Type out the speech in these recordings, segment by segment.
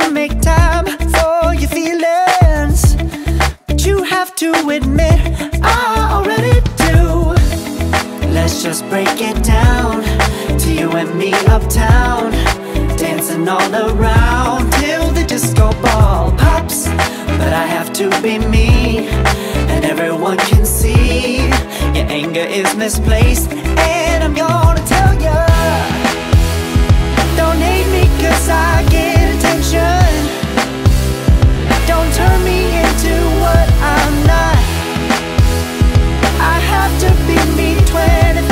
to make time for your feelings, but you have to admit I already do. Let's just break it down to you and me uptown, dancing all around till the disco ball pops. But I have to be me, and everyone can see your anger is misplaced, and I'm gonna tell ya, don't hate me cause I get attention. Don't turn me into what I'm not. I have to be me 24/7,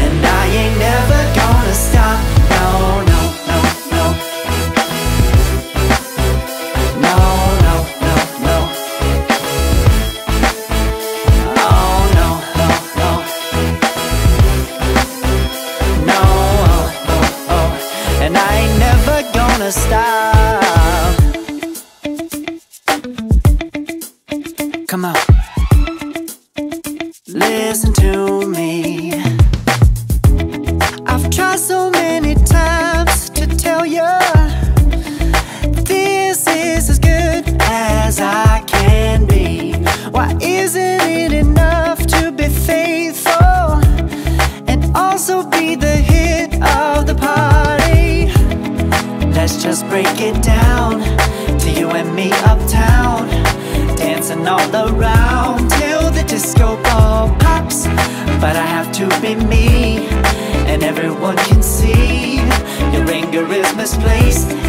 and I ain't never gonna stop. No, no, no, no. No, no, no, no. Oh, no, no, no. No, oh, oh, oh. And I ain't never gonna stop. Come on. Listen to me, I've tried so many times to tell you this is as good as I can be. Why isn't it enough to be faithful and also be the hit of the party? Let's just break it down to you and me uptown, dancing all around till the disco ball pops. But I have to be me, and everyone can see your anger is misplaced.